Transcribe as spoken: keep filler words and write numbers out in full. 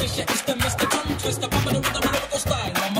Fisher is the Mister Tongue Twister, popping the rhythm, lyrical style.